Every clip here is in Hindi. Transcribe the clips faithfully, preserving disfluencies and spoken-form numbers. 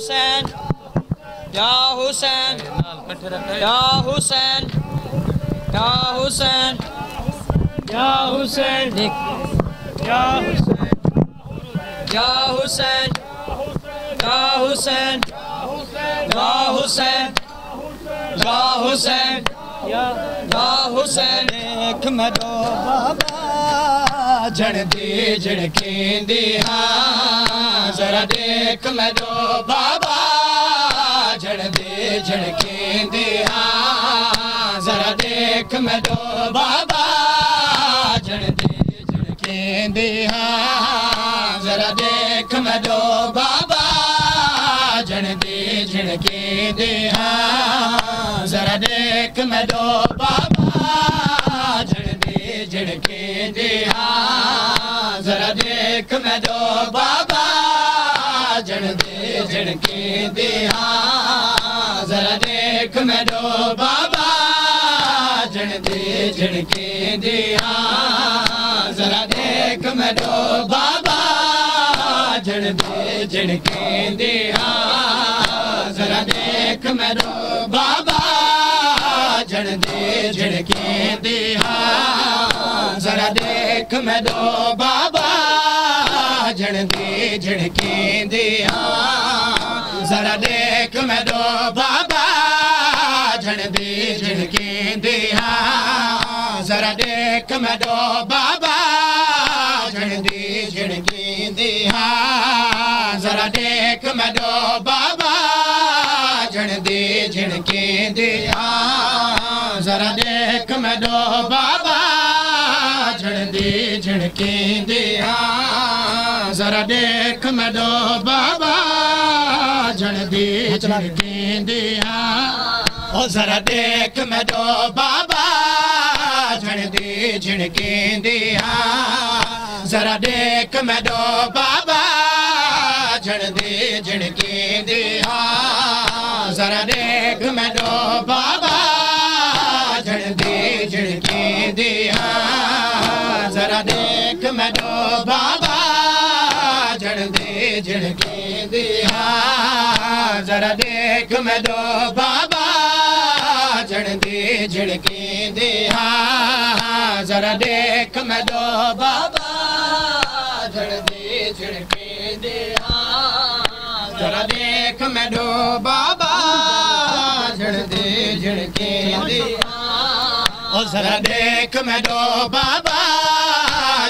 हुसैन या हुसैन या हुसैन या हुसैन या हुसैन या हुसैन या हुसैन या हुसैन या हुसैन या हुसैन या हुसैन देख मैं दो बाबा जड़दी जड़कींदी हाँ जरा देख मैं दो बाबा जड़दी जड़कींदी हाँ जरा देख मैं दो बाबा जड़दी जड़कींदी हाँ जरा देख मैं दो बाबा जड़दी जड़कींदी हाँ जरा देख मैं दो बाबा जड़दी जड़कींदी हाँ जरा देख मैं दो बाबा जड़दी जड़कींदी हाँ जरा देख मैं दो बाबा जड़दी जड़कींदी हाँ जरा देख मैं दो बाबा जड़दी जड़कींदी हाँ जरा देख मैं दो बाबा जड़दी जड़कींदी हाँ जरा देख मैं दो बाबा जड़दी जड़कींदी हाँ जरा देख मैं दो बाबा जड़दी जड़कींदी हाँ जरा देख मैं दो बाबा जड़दी जड़कींदी हाँ जरा देख मैं दो बाबा जड़दी जड़कींदी हाँ जरा देख मैं दो बाबा जड़दी जड़कींदी हाँ जरा देख मैं दो बाबा जड़दी जड़कींदी हाँ जरा देख मैं दो बाबा जड़दी जड़कींदी हाँ जरा देख मैं दो बाबा जड़दी जड़कींदी हाँ जरा देख मैं दो बाबा जड़दी जड़कींदी हाँ जरा देख मैं दो बाबा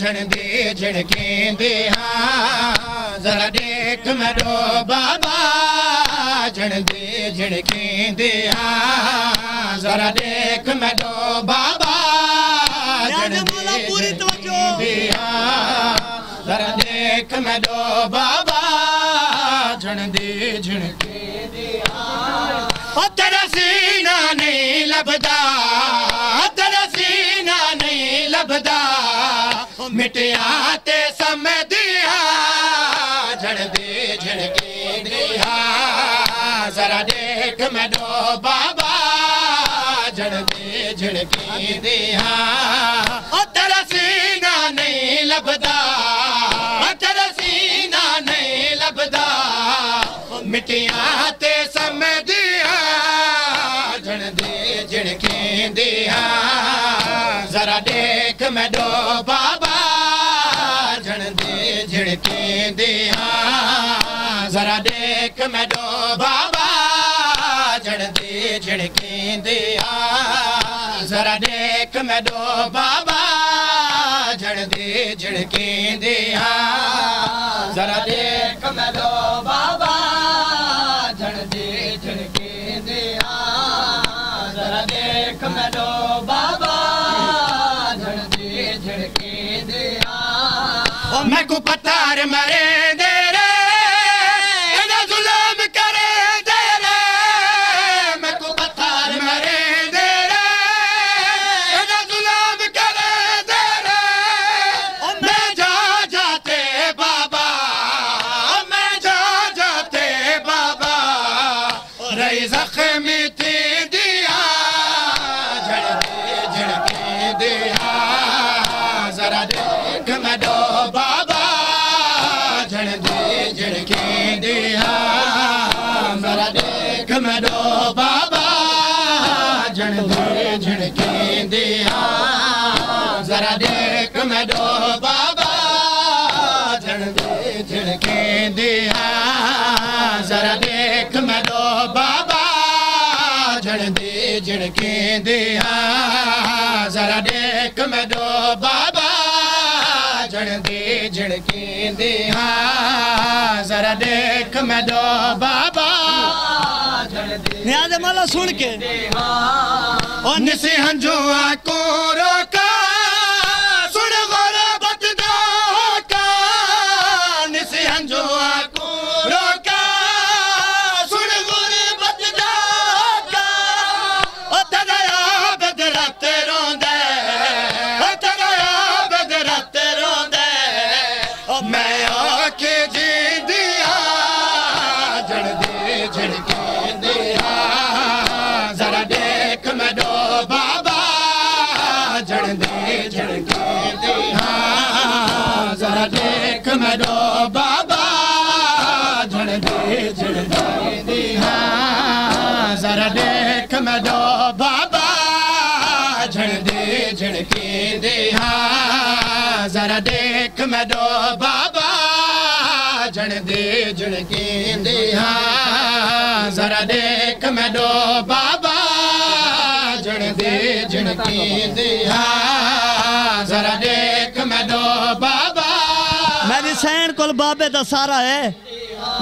जड़दी जड़कींदी हाँ जरा देख मैं दो बाबा जड़दी जड़कींदी हाँ जरा देख मैं दो बाबा जड़दी जड़कींदी हाँ जरा देख मैं दो बाबा जड़दी जड़कींदी हाँ जरा देख मैं दो बाबा जड़दी जड़कींदी हाँ जरा देख मैं दो बाबा जड़दी जड़कींदी हाँ जरा देख मैं दो बाबा जड़दी जड़कींदी हाँ जरा देख मैं दो बाबा जड़दी जड़कींदी हाँ तेरा सीना नहीं लभदा तेरा सीना नहीं लभदा मिटिया ते समदिया जड़दी जड़कींदी हाँ जरा देख मैं दो बाबा जड़दी जड़कींदी हाँ तेरा सीना नहीं लभदा मिटिया ते समदिया जड़दी जड़कींदी हाँ जरा देख मैं दो बाबा जड़दी जड़कींदी हाँ जरा देख मैं दो बाबा जड़दी जड़कींदी हाँ जरा देख मैं दो बाबा जड़दी जड़कींदी हाँ जरा देख मैं दो बाबा जड़दी जड़कींदी हाँ जरा देख मैं दो बाबा जड़दी जड़कींदी हाँ मैं को पत्थर मरे दे रे ना जुल्म करे दे रे मैं को पत्थर मरे दे रे ना जुल्म करे दे रे मैं जा जाते बाबा मैं जा जाते बाबा रही जख्मी थी दिया जड़दी जड़कींदी हाँ जरा देख मैं दो बाबा जड़दी जड़कींदी हाँ दिया जरा देख मैं दो बाबा झड़के झड़के दिया जरा देख मैं दो बाबा झड़के झड़के दिया जरा देख मैं दो बाबा न्याज माला सुन के और निसे हंजुआ को रोका जरा देख मैं दो बाबा झड़के झड़के दिया जरा देख मैं दो बाबा झड़के झड़के दिया जरा देख मैं दो बाबा झड़के झड़के दिया जरा देख मैं दो बाबा मेरी सैन कोल बाबे दा सारा है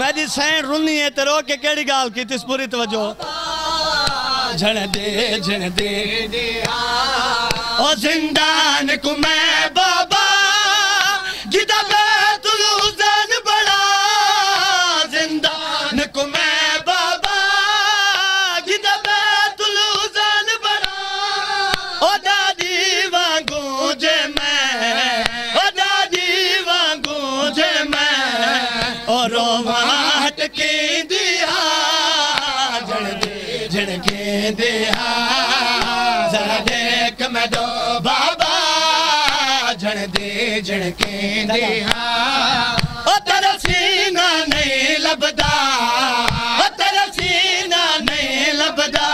मेरी सैन रुनी है तेरो के केड़ी गाल की तिस पूरी तवज्जो झड़ दे झड़ दे ओ जिंदान को मैं बाबा जिदा बैतुल हुसैन बड़ा जिंदान को मैं बाबा जिदा बैतुल हुसैन बड़ा ओ दादी वांगू जे मैं ओ दादी वांगू जे मैं ओ रोवा हटके दिया झड़ दे झड़के दिया जरा देख मैं दो बाबा झड़ दे झड़के दिया ओ तेरा सीना नहीं लबदा ओ तेरा सीना नहीं लबदा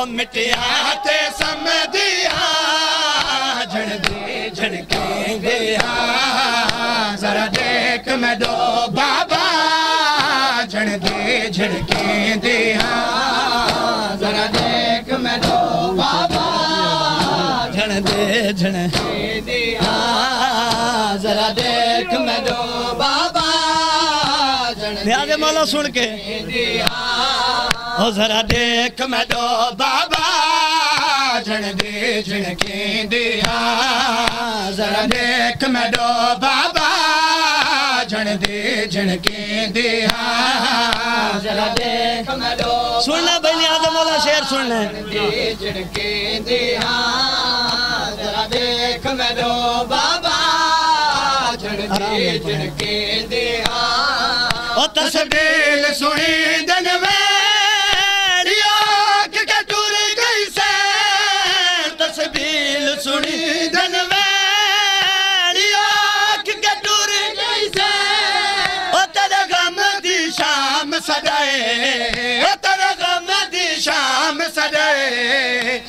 ओ मिटिया ते समदिया झड़ दे झड़के दिया जरा देख मैं दो बाबा झड़ दे झड़के दिया जरा देख मैं दो बाबा झड़ दे झड़के दिया जरा देख मैं दो बाबा झड़ मौला सुन के ओ जरा देख मैं दो बाबा झड़ दे झड़के दिया जरा देख मैं दो बाबा झड़ दे झड़के दिया जरा देख मैं दो सुन ले भाई न्याज मौला शेर सुन ले झड़के दिया जरा देख मैं दो बाबा झड़ दे झड़के दिया ओ तस्बील सुनी दिन में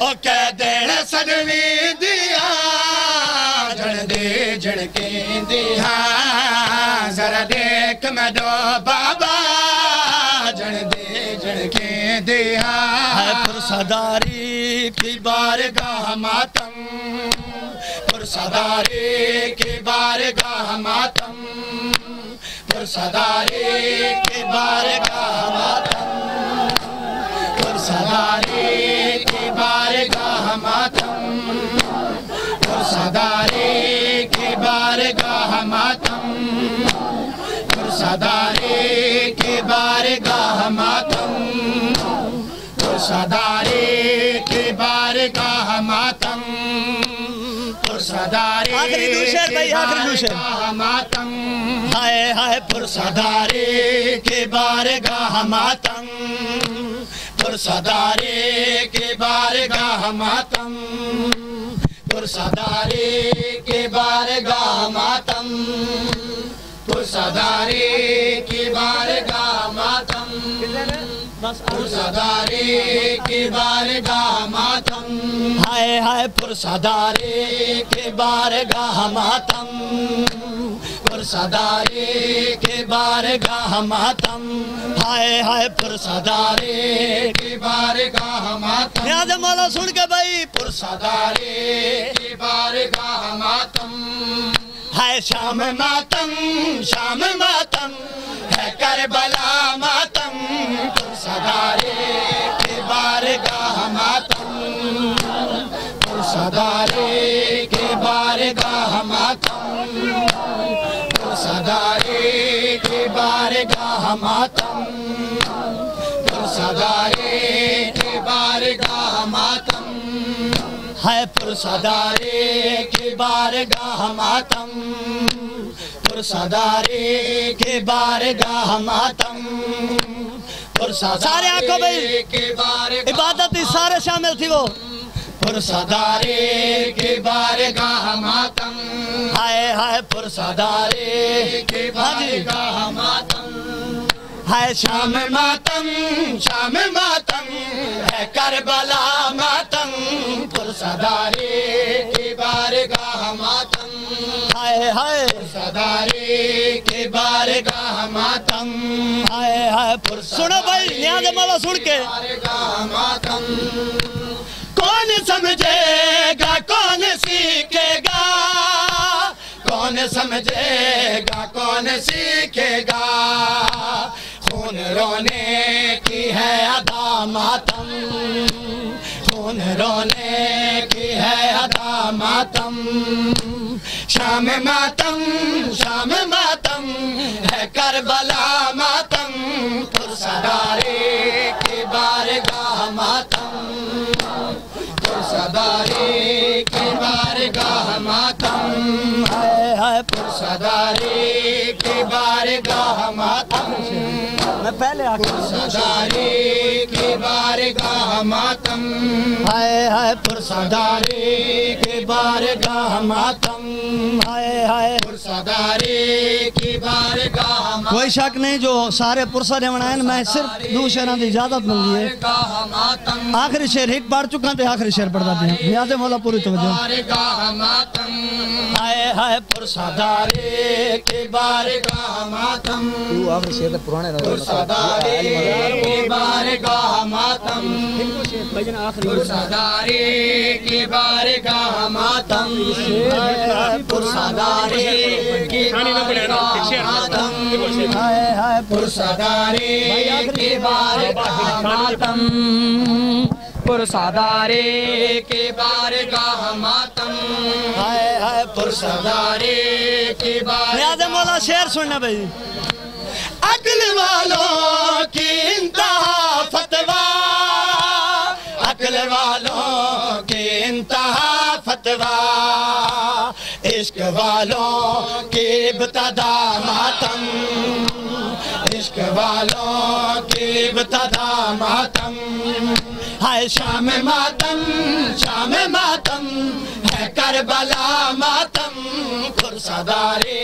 ओ क्या देना सदवी दिया झड़ दे झड़के दिया जरा देख मैं दो बाबा झड़ दे झड़के दिया पुरसदारी की बारगाह मातम पुरसदारी की बारगाह मातम पुरसदारी की बारगाह मातम पुरसदारी की बारगाह मातम पुरसदारी की बारगाह मातम पुरसदारी की बारगाह मातम पुरसदारी की बारगाह मातम पुरसदारी की बारगाह मातम हाय हाय पुरसदारी की बारगाह मातम पुरसदारी के बारगाह मातम पुरसदारी के बारगाह मातम पुरसदारी के बारगाह मातम पुरसदारी के बारगाह मातम हाय हाय पुरसदारी के बारगाह मातम फुरसदारे के बारगाह मातम, हाय हाय फुरसदारे के बारगाह मातम। याद मौला सुन के भाई, फुरसदारे के बारगाह मातम, हाय शाम मातम शाम मातम है करबला मातम। फुरसदारे के बारगाह मातम, फुरसदारे के बारगाह मातम, फुरसदारे के बारगाह मातम, फुरसदारे के बारगाह मातम, है फुरसदारे के बारगाह मातम, फुरसदारे के बारगाह मातम। सारे आंखों में इबादत सारे शामिल थी वो। फुरसदारे के बारगाह मातम, हाय हाय फुरसदारे के बारगाह मातम, हाय शाम मातम शाम मातम है करबला मातम। फुरसदारे के बारगाह मातम, हाय हाय फुरसदारे के बारगाह मातम, हाय हाय। सुनो भाई न्याज मौला सुन के, बारगाह मातम कौन समझेगा कौन सीखेगा, कौन समझेगा कौन सीखेगा, खून रोने की है अदा मातम, खून रोने की है अदा मातम। शाम मातम शाम मातम है करबला मातम, फुरसदारे के बारगाह मातम, फुरसदारे के बारगाह मातम, हाय हाय फुरसदारे के बारगाह मातम। मैं पहले आ गया, फुरसदारे के बारगाह मातम, हाय हाय फुरसदारे के बारगाह मातम, हाय हाय फुरसदारे के बारगाह। कोई शक नहीं जो सारे पुरसा ने बनाए, मैं सिर्फ दो शेरों की इजाजत मिली है। आखिरी शेर एक बार चुका तो आखिरी शेर पढ़ देते मौला पूरी बारगाह मातम, हाय हाय फुरसदारे के बारगाह मातम, फुरसदारे के बारगाह मातम, फुरसदारे के बारगाह मातम, फुरसदारे के बारगाह मातम, हाय हाय फुरसदारे के बारगाह मातम, फुरसदारे के बारगाह मातम, हाय हाय फुरसदारे के बारगाह। मौला शेर सुनना भाई, अकल वालों की इंतहा फतवा, अकल वालों की इंतहा फतवा, इश्क वालों की इब्तदा मातम, इश्क वालों की इब्तदा मातम, हाय शाम मातम शाम मातम है करबला मातम। फुरसदारे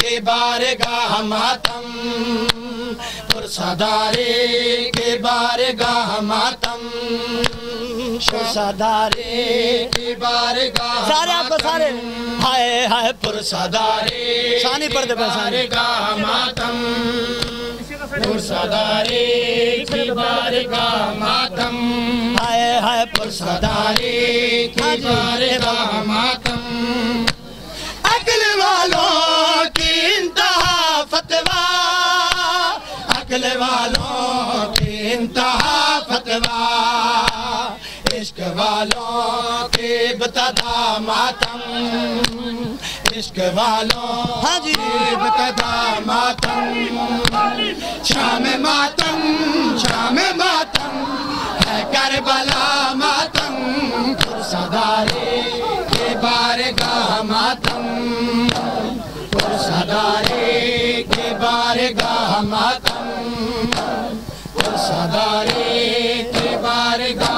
के बारगाह मातम, फुरसदारे के बारगाह मातम, फुरसदारे के बारगाह। सारे आपको सारे हाय हाय फुरसदारे के बारगाह मातम, फुरसदारे के बारगाह मातम, हाय हाय फुरसदारे के बारगाह मातम। अकल वालों की इंतहा फतवा, अकल वालों की इंतहा फतवा, इश्क वालों की इब्तदा मातम, इश्क वालों की इब्तदा मातम। शाम मातम शाम मातम है करबला मातम, फुरसदारे के बारगाह मातम, फुरसदारे के बारगाह मातम, फुरसदारे के बारगाह।